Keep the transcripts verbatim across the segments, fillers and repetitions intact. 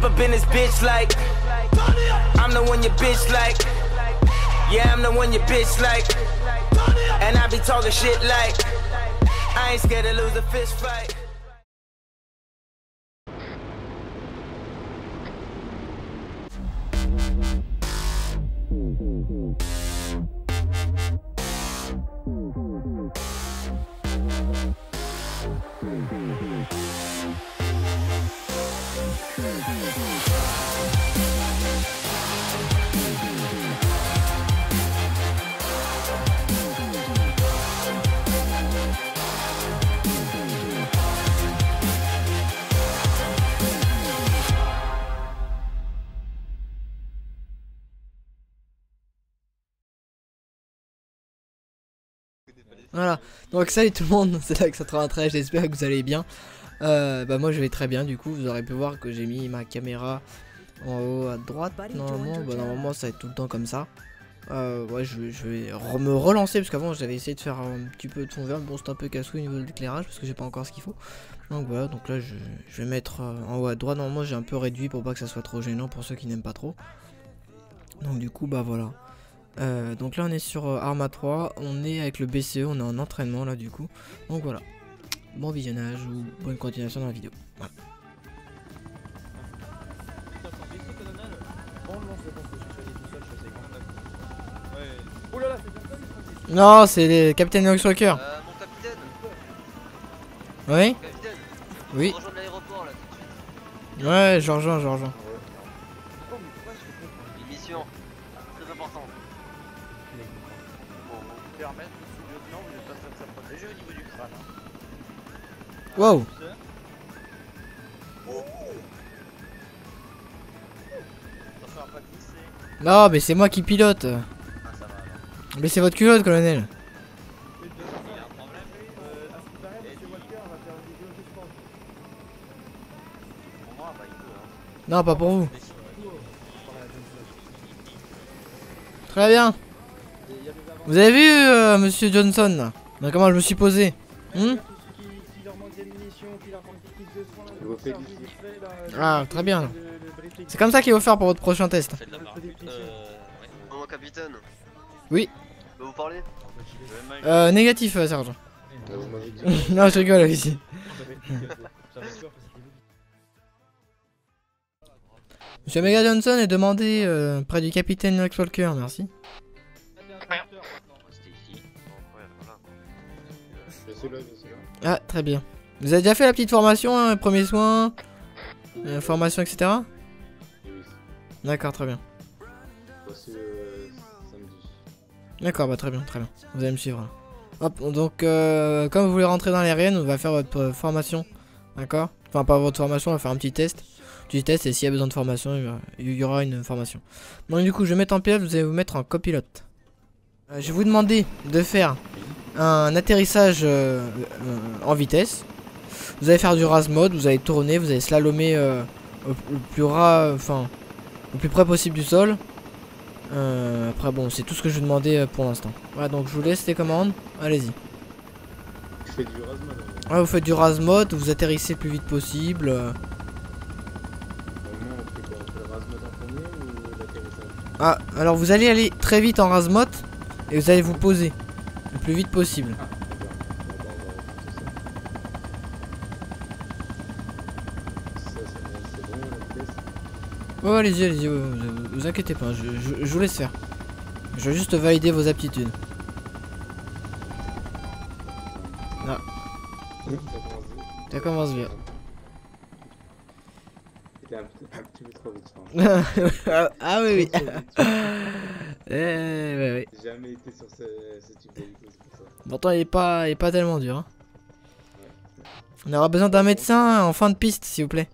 Step up in this bitch like I'm the one your bitch like. Yeah, I'm the one your bitch like. And I be talking shit like I ain't scared to lose a fist fight. Voilà, donc salut tout le monde, c'est Leox quatre-vingt-treize, j'espère que vous allez bien. euh, Bah moi je vais très bien, du coup vous aurez pu voir que j'ai mis ma caméra en haut à droite. Normalement, bah, normalement ça va être tout le temps comme ça. euh, Ouais, je, je vais re me relancer, parce qu'avant j'avais essayé de faire un petit peu de fond vert. Bon, c'est un peu casse-couille au niveau de l'éclairage, parce que j'ai pas encore ce qu'il faut. Donc voilà, donc là je, je vais mettre en haut à droite. Normalement j'ai un peu réduit pour pas que ça soit trop gênant pour ceux qui n'aiment pas trop. Donc du coup bah voilà. Euh, donc là on est sur euh, Arma trois, on est avec le B C E, on est en entraînement là du coup. Donc voilà, bon visionnage ou bonne continuation dans la vidéo. Voilà. Non, c'est les... Capitaine Leox Rocker. Euh, mon capitaine. Oui. Capitaine. Oui. On rejoint l'aéroport là tout de suite. Ouais, je rejoins, je rejoins. Wow. Non mais c'est moi qui pilote. Mais c'est votre culotte, colonel. Non, pas pour vous. Très bien. Vous avez vu euh, Monsieur Johnson là? Donc, comment je me suis posé, hmm? Ah, très bien. C'est comme ça qu'il faut faire pour votre prochain test. Mon capitaine. Oui. Vous parlez? Euh, négatif, euh, sergent. Non, je rigole ici. Monsieur Mega Johnson est demandé euh, près du capitaine Max Walker, merci. Ah, très bien. Vous avez déjà fait la petite formation, hein, premier soin, euh, formation, et cetera. D'accord, très bien. D'accord, bah très bien, très bien. Vous allez me suivre. Hop, donc euh, comme vous voulez rentrer dans l'aérienne, on va faire votre formation, d'accord? Enfin, pas votre formation, on va faire un petit test. Petit test, et s'il y a besoin de formation, il y aura une formation. Donc du coup, je vais mettre en pilote, vous allez vous mettre en copilote. Euh, je vais vous demander de faire un atterrissage euh, euh, en vitesse. Vous allez faire du ras mode, vous allez tourner, vous allez slalomer euh, au, au plus ras, enfin au plus près possible du sol. Euh, après bon, c'est tout ce que je vais demander euh, pour l'instant. Voilà, donc je vous laisse les commandes, allez-y. Je fais du ras mode. Ouais, vous faites du ras mode, vous atterrissez le plus vite possible. Euh... Ah, alors vous allez aller très vite en ras mode et vous allez vous poser le plus vite possible. Ouais, allez-y, allez-y, ouais, vous, vous inquiétez pas, je, je, je vous laisse faire. Je vais juste valider vos aptitudes. Ah. Ça commence bien. Ah oui, oui. Eh, ouais, ouais. J'ai jamais été sur ce, ce type de vidéo, c'est pour ça. Pourtant, il est pas, il est pas tellement dur. Hein. Ouais. On aura besoin d'un médecin en fin de piste, s'il vous plaît.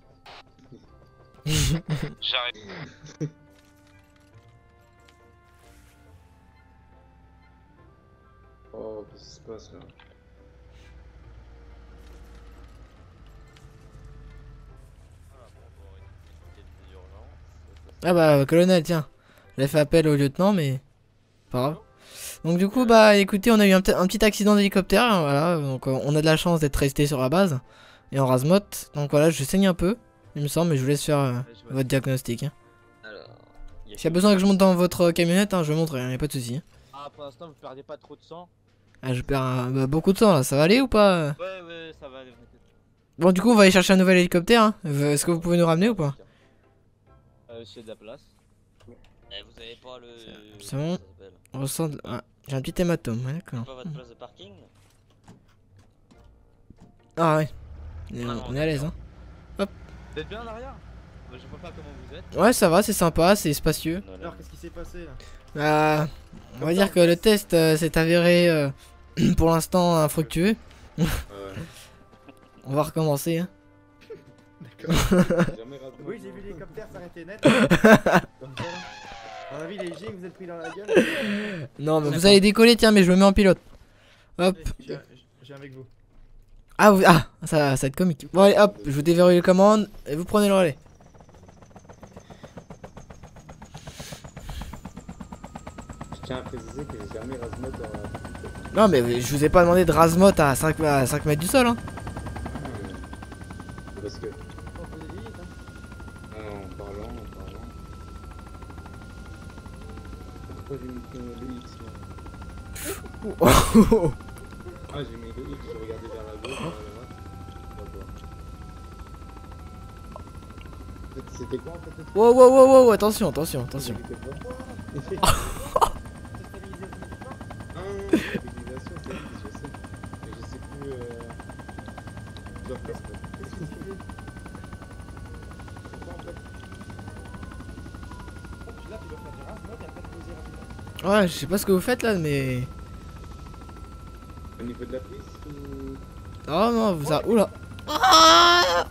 J'arrive. Oh, qu'est-ce qui se passe là? Ah bah, colonel, tiens. J'ai fait appel au lieutenant, mais pas grave. Donc du coup, bah écoutez, on a eu un, un petit accident d'hélicoptère, hein, voilà. Donc euh, on a de la chance d'être resté sur la base et en ras-mode. Donc voilà, je saigne un peu. il me semble, mais je vous laisse faire euh, votre diagnostic. Hein. S'il y a besoin que je monte dans votre camionnette, hein, je vais montrer, il n'y a pas de soucis. Ah, pour l'instant, vous perdez pas trop de sang. Ah, je perds euh, bah, beaucoup de sang là, ça va aller ou pas? Ouais, ouais, ça va aller. Bon, du coup, on va aller chercher un nouvel hélicoptère. Hein. Est-ce que vous pouvez nous ramener ou pas? Euh, c'est de la place. Eh, vous avez pas le. C'est bon. On ressent. De... Ah, j'ai un petit hématome, ouais, d'accord. C'est pas votre place de parking? Ah, ouais. On, ah, on est à l'aise, hein. Hop. Vous êtes bien en arrière? Je vois pas comment vous êtes. Ouais, ça va, c'est sympa, c'est spacieux. Alors, qu'est-ce qui s'est passé là? Bah, on va dire que le test euh, s'est avéré euh, pour l'instant infructueux. Euh... on va recommencer. Hein. D'accord. Oui, j'ai vu l'hélicoptère s'arrêter net. À mon avis, les G, vous êtes pris dans la gueule. Non, mais vous allez décoller, tiens, mais je me mets en pilote. Hop. J'ai avec vous. Ah, vous... ah ça, ça va être comique. Bon, allez, hop, je vous déverrouille les commandes et vous prenez le relais. Je tiens à préciser que j'ai jamais Razmot à... Non mais je vous ai pas demandé de Razmot à cinq mètres du sol hein. C'est parce que... En parlant, en parlant... Pourquoi j'ai mis le X là? Ah j'ai mis le X, j'ai regardé vers la gauche, vers la droite. C'était quoi en fait? Wow wow wow wow, attention, attention, attention. Ouais, je sais pas ce que vous faites là, mais. Au niveau de la piste ou. Oh non, vous a. Oula! Ah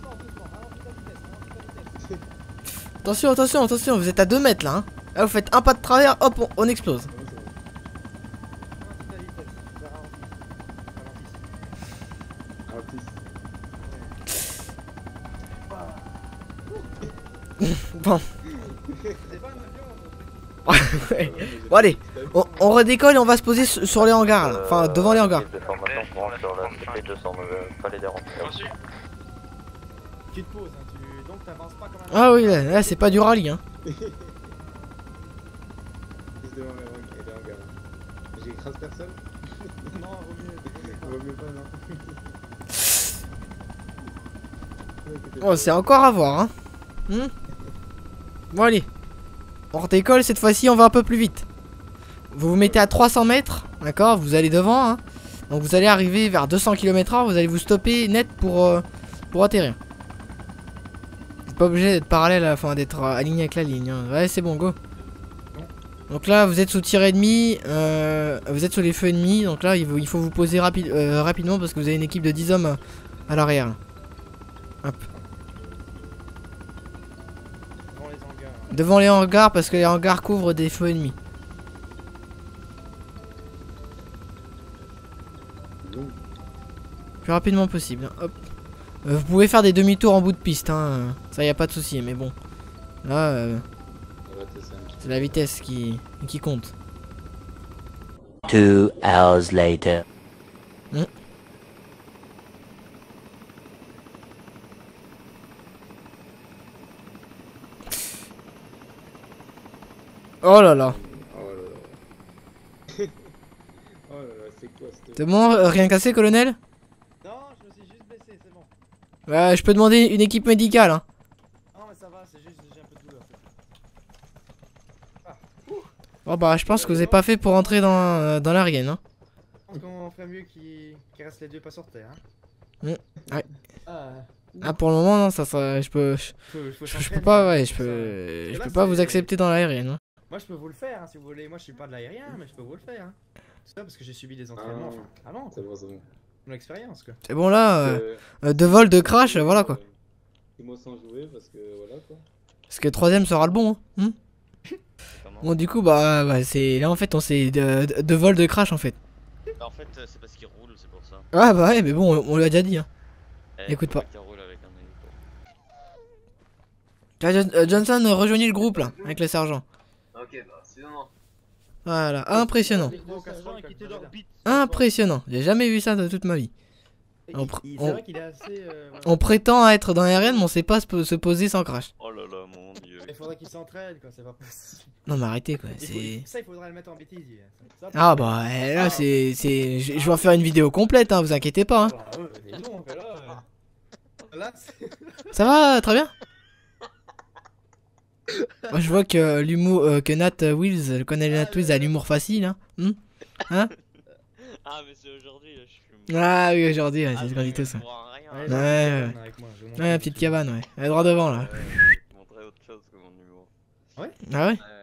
attention, attention, attention, vous êtes à deux mètres là, hein. Là, vous faites un pas de travers, hop, on, on explose. Bon. Ouais. Bon allez, on, on redécolle et on va se poser sur, sur les hangars là, enfin devant les hangars. Tu te poses, hein, tu... donc t'avances pas comme un... Ah oui, là, là c'est pas du rallye hein. J'écrase personne. Non, vaut mieux pas non. Oh c'est encore à voir hein. Hmm. Bon allez, on redécolle, cette fois-ci on va un peu plus vite. Vous vous mettez à trois cents mètres, d'accord, vous allez devant hein. Donc vous allez arriver vers deux cents kilomètres heure, vous allez vous stopper net pour, euh, pour atterrir. Vous n'êtes pas obligé d'être parallèle, enfin d'être euh, aligné avec la ligne hein. Ouais c'est bon, go. Donc là vous êtes sous tir ennemi, euh, vous êtes sous les feux ennemis. Donc là il faut, il faut vous poser rapi euh, rapidement parce que vous avez une équipe de dix hommes à l'arrière. Hop. Devant les hangars parce que les hangars couvrent des feux ennemis. Plus rapidement possible. Hop. Euh, vous pouvez faire des demi-tours en bout de piste. Hein. Ça y a pas de souci. Mais bon, là, euh, c'est la vitesse qui qui compte. Two hours later. Mmh. Oh là là. Oh là là. Oh là là, c'est quoi cette... C'est bon, euh, rien cassé, colonel? Non, je me suis juste blessé, c'est bon. Bah, je peux demander une équipe médicale, hein. Non, mais ça va, c'est juste j'ai un peu de douleur. Ah. Oh bah, je pense que vous n'êtes pas fait pour entrer dans, euh, dans l'arène, hein. Je pense qu'on ferait mieux qu'ils qu restent les deux pas sur terre, hein. Mmh. Ouais. Ah. Ah pour le moment non, ça ça je peux je, faut, faut je peux pas ouais, je peux je peux pas vous accepter dans l'aérienne. Hein. Moi je peux vous le faire hein, si vous voulez. Moi je suis pas de l'aérien mais je peux vous le faire. Hein. C'est ça parce que j'ai subi des entraînements ah, enfin. Ah non, c'est bon, c'est bon. Mon expérience quoi. C'est bon là euh, euh, deux vols de crash euh, voilà quoi. Et moi sans jouer parce que voilà quoi. Parce que troisième sera le bon. Hein hmm bon du coup bah, bah c'est là en fait on s'est deux de, de vols de crash en fait. Bah, en fait c'est parce qu'il roule, c'est pour ça. Ah bah ouais mais bon on, on l'a déjà dit hein. Eh, écoute pas. Johnson, rejoignez le groupe là, avec le sergent. Ok, bah c'est bon. Voilà, impressionnant. Impressionnant, j'ai jamais vu ça de toute ma vie. On, pr on, vrai est assez, euh, voilà. on prétend être dans R N mais on sait pas se, se poser sans crash. Oh là là mon dieu. Il faudrait qu'il s'entraîne quoi, c'est pas possible. Non mais arrêtez quoi, c'est... Ça il faudrait le mettre en bêtise. Ça, ah bah là ah, c'est... Ouais. Je vais en faire une vidéo complète hein, vous inquiétez pas hein. Bah, ouais, non, mais là, euh... là, ça va très bien. Moi je vois que l'humour... Euh, que Nat Wills, je connais Nat Wills a l'humour facile hein. Hmm hein. Ah mais c'est aujourd'hui là je suis... Ah oui aujourd'hui ouais, ah, c'est ce qu'on dit tout ça. Ouais ouais ouais, ouais la petite cabane ouais. Elle est droit devant là. Je vais te montrer autre chose que mon humour. Ouais. Ah ouais.